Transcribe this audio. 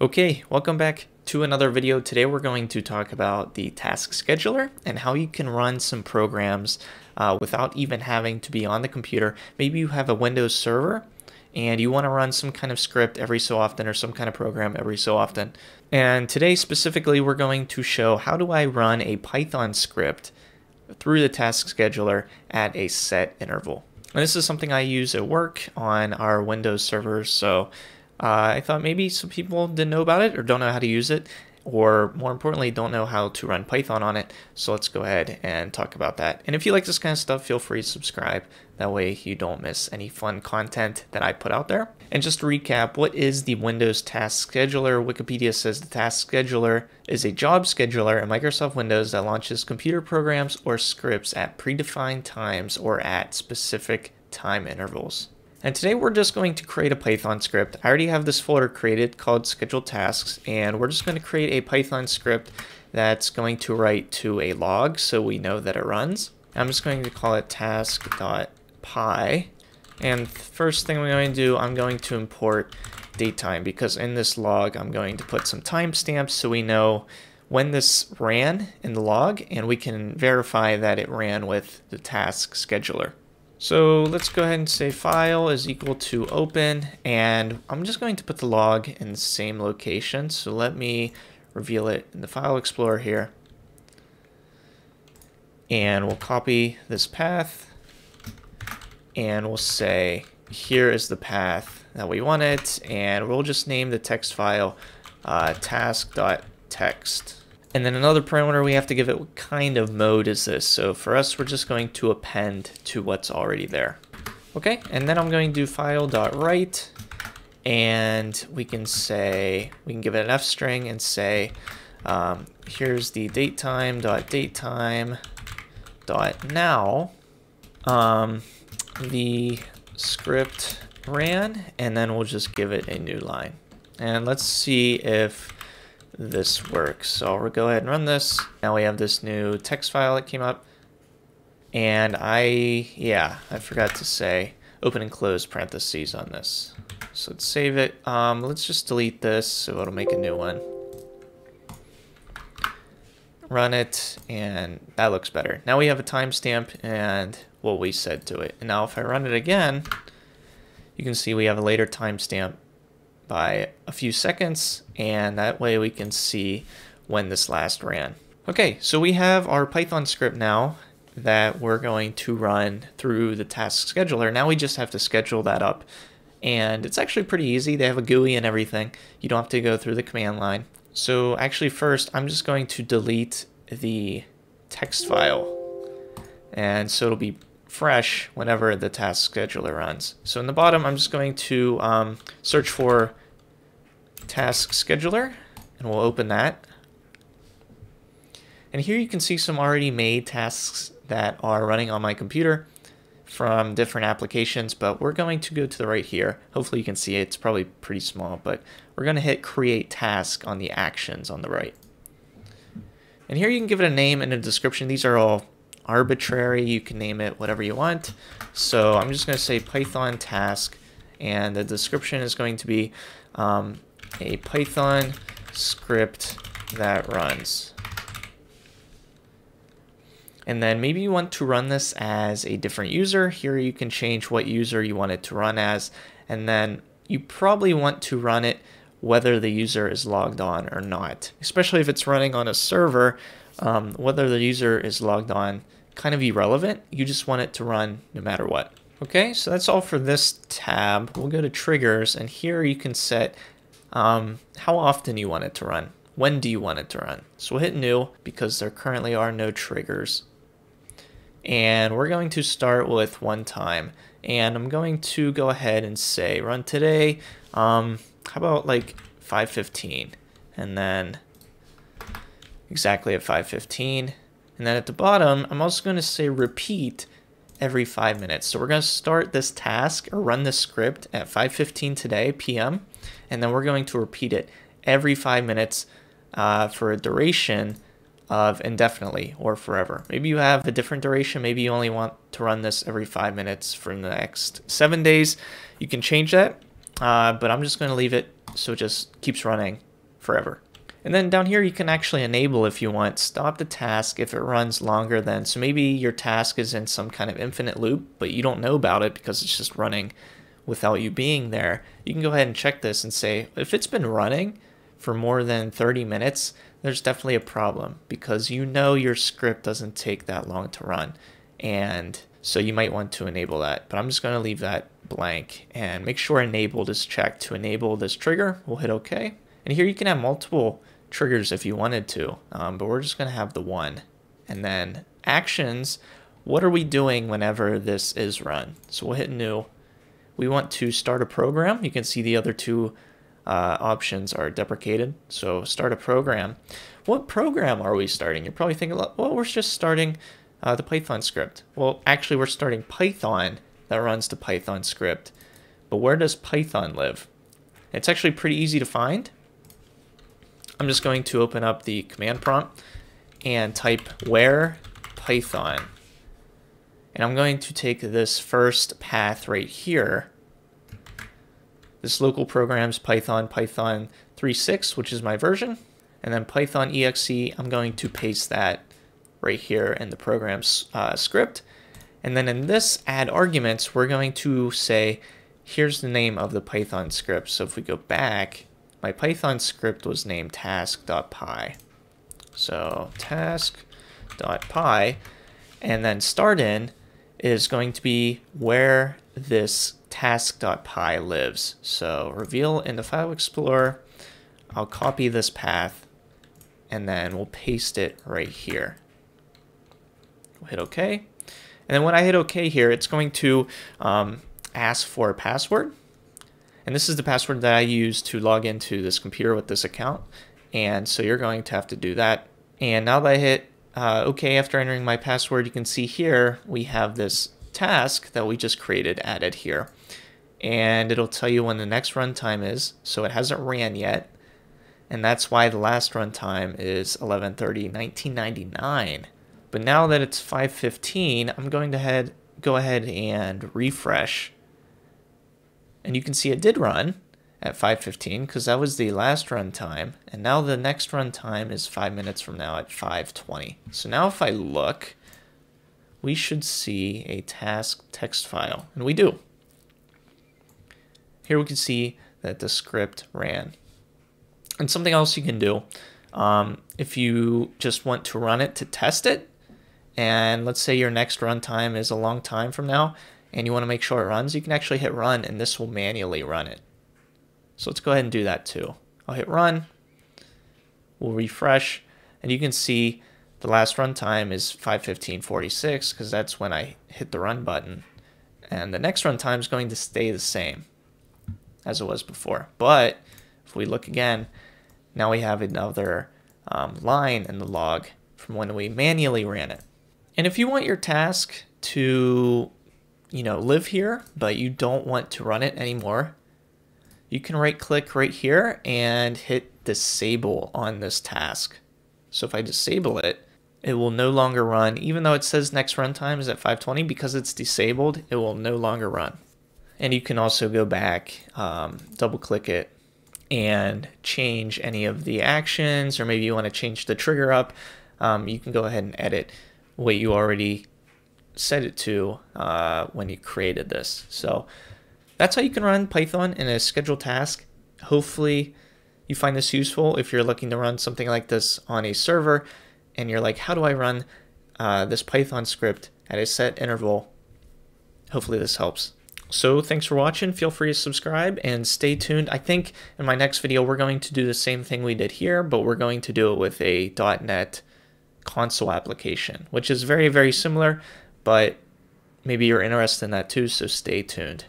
Okay, welcome back to another video. Today we're going to talk about the task scheduler and how you can run some programs without even having to be on the computer. Maybe you have a Windows server and you want to run some kind of script every so often or some kind of program every so often. And today specifically we're going to show how do I run a Python script through the task scheduler at a set interval. And this is something I use at work on our Windows servers, so I thought maybe some people didn't know about it or don't know how to use it, or more importantly, don't know how to run Python on it. So let's go ahead and talk about that. And if you like this kind of stuff, feel free to subscribe. That way you don't miss any fun content that I put out there. And just to recap, what is the Windows Task Scheduler? Wikipedia says the Task Scheduler is a job scheduler in Microsoft Windows that launches computer programs or scripts at predefined times or at specific time intervals. And today we're just going to create a Python script. I already have this folder created called scheduled tasks, and we're just going to create a Python script that's going to write to a log so we know that it runs. I'm just going to call it task.py. And first thing we're going to do, I'm going to import datetime, because in this log I'm going to put some timestamps so we know when this ran in the log, and we can verify that it ran with the task scheduler. So let's go ahead and say file is equal to open, and I'm just going to put the log in the same location. So let me reveal it in the file explorer here. And we'll copy this path and we'll say, here is the path that we want it. And we'll just name the text file task.text. And then another parameter we have to give it, what kind of mode is this? So for us, we're just going to append to what's already there. Okay, and then I'm going to do file.write, and we can say, we can give it an F string and say, here's the datetime.now. The script ran, and then we'll just give it a new line. And let's see if this works. So I'll go ahead and run this. Now we have this new text file that came up, and I forgot to say open and close parentheses on this. So let's save it. Let's just delete this so it'll make a new one. Run it, and that looks better. Now we have a timestamp and what we said to it. And now if I run it again, you can see we have a later timestamp by a few seconds, and that way we can see when this last ran. Okay, so we have our Python script now that we're going to run through the task scheduler. Now we just have to schedule that up, and it's actually pretty easy. They have a GUI and everything. You don't have to go through the command line. So actually first, I'm just going to delete the text file, and so it'll be fresh whenever the task scheduler runs. So in the bottom, I'm just going to search for task scheduler, and we'll open that. And here you can see some already made tasks that are running on my computer from different applications, but we're going to go to the right here. Hopefully you can see it. It's probably pretty small, but we're going to hit create task on the actions on the right. And here you can give it a name and a description. These are all arbitrary, you can name it whatever you want. So I'm just going to say Python task, and the description is going to be a Python script that runs. And then maybe you want to run this as a different user. Here you can change what user you want it to run as, and then you probably want to run it whether the user is logged on or not, especially if it's running on a server. Whether the user is logged on, kind of irrelevant. You just want it to run no matter what. Okay, so that's all for this tab. We'll go to triggers, and here you can set how often you want it to run. When do you want it to run? So we'll hit new, because there currently are no triggers. And we're going to start with one time. And I'm going to go ahead and say run today. How about like 5:15, and then exactly at 5:15. And then at the bottom, I'm also going to say repeat every 5 minutes. So we're going to start this task or run this script at 5:15 today PM, and then we're going to repeat it every 5 minutes for a duration of indefinitely or forever. Maybe you have a different duration. Maybe you only want to run this every 5 minutes for the next 7 days. You can change that. but I'm just going to leave it so it just keeps running forever. And then down here you can actually enable if you want, stop the task if it runs longer than, so maybe your task is in some kind of infinite loop, but you don't know about it because it's just running without you being there. You can go ahead and check this and say, if it's been running for more than 30 minutes, there's definitely a problem because you know your script doesn't take that long to run. And so you might want to enable that, but I'm just going to leave that blank and make sure enabled is checked to enable this trigger. We'll hit OK. And here you can have multiple triggers if you wanted to, but we're just going to have the one. And then actions, what are we doing whenever this is run? So we'll hit new. We want to start a program. You can see the other two options are deprecated. So start a program. What program are we starting? You're probably thinking, well, we're just starting the Python script. Well, actually, we're starting Python that runs the Python script. But where does Python live? It's actually pretty easy to find. I'm just going to open up the command prompt and type where Python. And I'm going to take this first path right here. This local programs Python 3.6, which is my version. And then Python exe, I'm going to paste that right here in the program's script. And then in this add arguments, we're going to say, here's the name of the Python script. So if we go back, my Python script was named task.py. So task.py. And then start in is going to be where this task.py lives. So reveal in the file explorer, I'll copy this path and then we'll paste it right here. We'll hit OK. And then when I hit OK here, it's going to ask for a password. And this is the password that I use to log into this computer with this account. And so you're going to have to do that. And now that I hit OK, after entering my password, you can see here we have this task that we just created added here. And it'll tell you when the next runtime is. So it hasn't ran yet. And that's why the last runtime is 11/30/1999. But now that it's 5:15, I'm going to go ahead and refresh. And you can see it did run at 5:15 because that was the last runtime. And now the next runtime is 5 minutes from now at 5:20. So now if I look, we should see a task text file. And we do. Here we can see that the script ran. And something else you can do, if you just want to run it to test it, and let's say your next runtime is a long time from now, and you want to make sure it runs, you can actually hit run and this will manually run it. So let's go ahead and do that too. I'll hit run, we'll refresh, and you can see the last runtime is 5:15:46 because that's when I hit the run button. And the next runtime is going to stay the same as it was before. But if we look again, now we have another line in the log from when we manually ran it. And if you want your task to, you know, live here, but you don't want to run it anymore, you can right click right here and hit disable on this task. So if I disable it, it will no longer run. Even though it says next runtime is at 5:20, because it's disabled, it will no longer run. And you can also go back, double click it, and change any of the actions, or maybe you want to change the trigger up. You can go ahead and edit what you already set it to when you created this. So that's how you can run Python in a scheduled task. Hopefully you find this useful if you're looking to run something like this on a server and you're like, how do I run this Python script at a set interval? Hopefully this helps. So thanks for watching. Feel free to subscribe and stay tuned. I think in my next video, we're going to do the same thing we did here, but we're going to do it with a .NET console application, which is very, very similar, but maybe you're interested in that too, so stay tuned.